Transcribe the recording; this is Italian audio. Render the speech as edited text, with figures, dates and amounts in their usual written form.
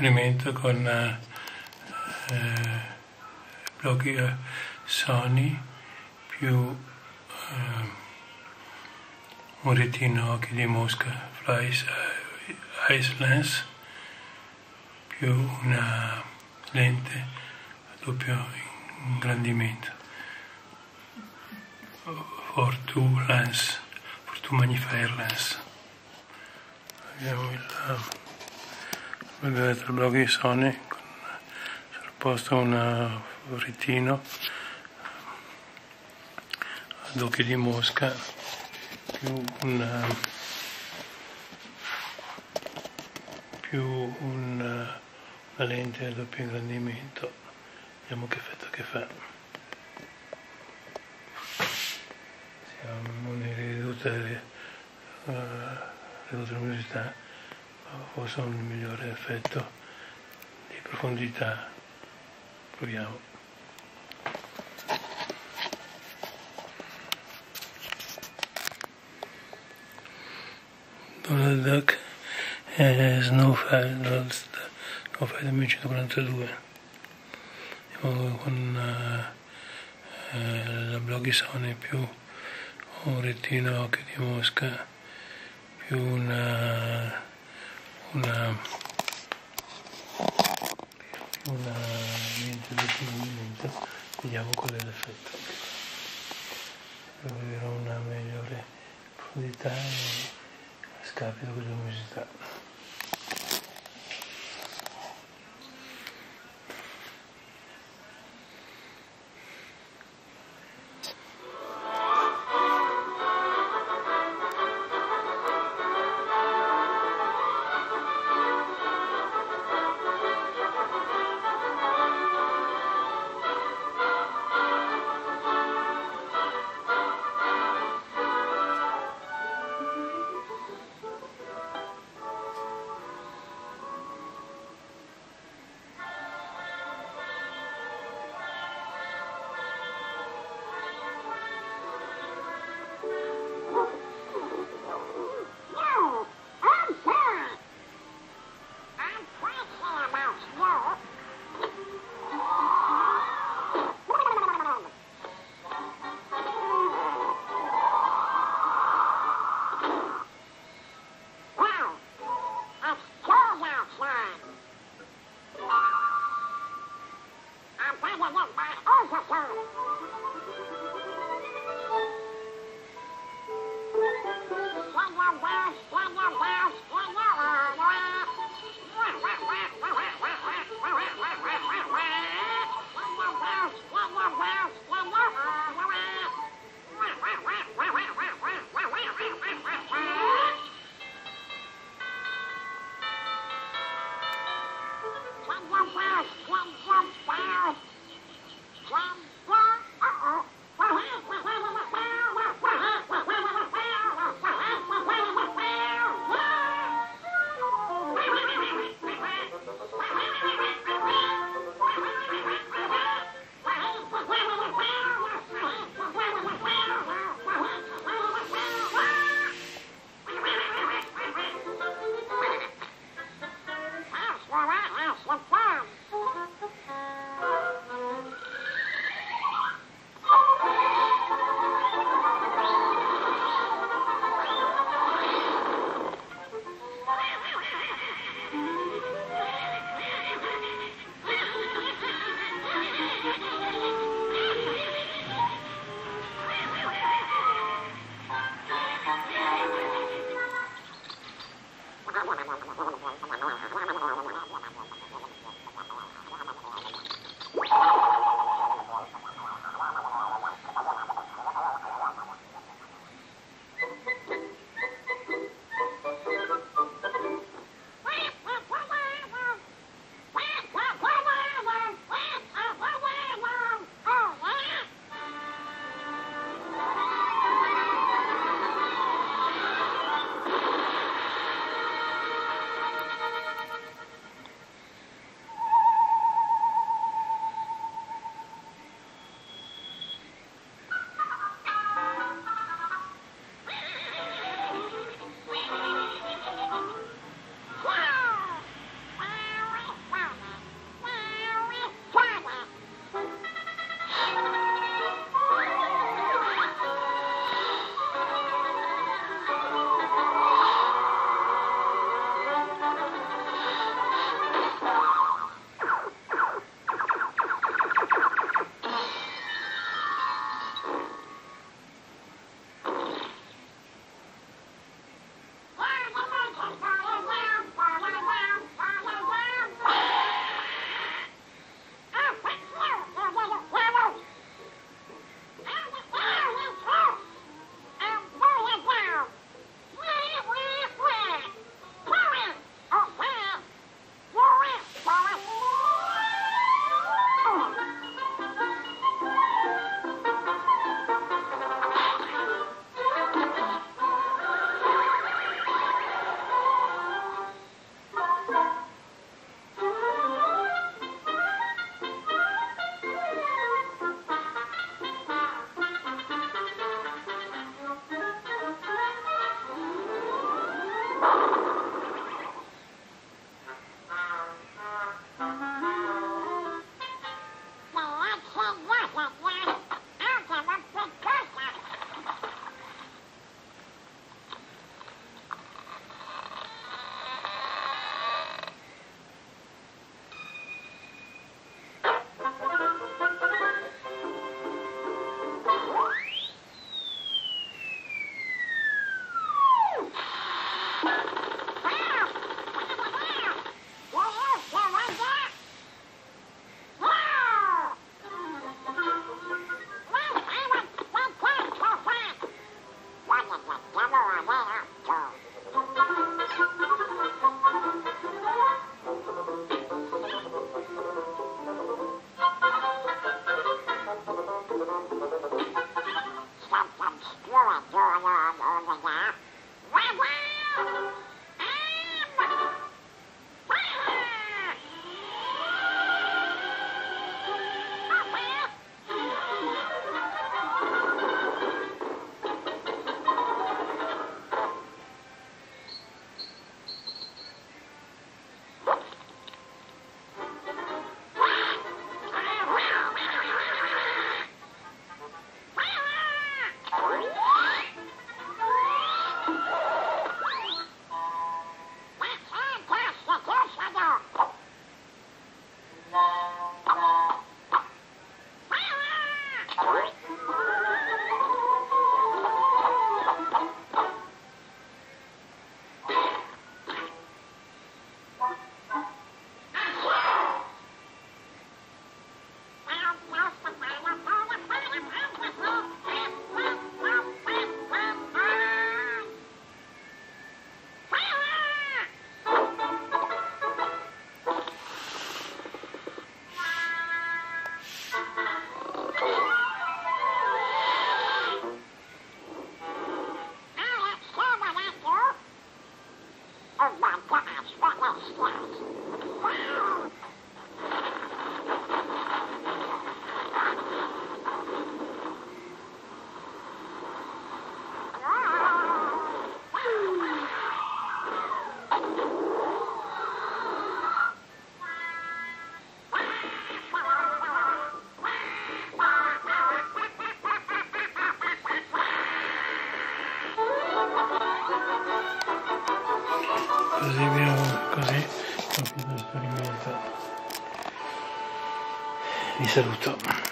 esperimento con Bloggie Sony più un retino occhi di mosca Fly's Eye Lens più una lente a doppio ingrandimento for two magnifier lens. Abbiamo il Bloggie Sony con posto un retino ad occhi di mosca più una lente a doppio ingrandimento. Vediamo che effetto che fa. Siamo in ridotta luminosità, forse un migliore effetto di profondità. Proviamo. Donald Duck e Snowfile, Snowfile 1142. Andiamo con la Bloggie Sony più un rettino occhio di mosca più una lente di ingrandimento. Vediamo qual è l'effetto. Per avere una migliore profondità a scapito della luminosità. Vi saluto.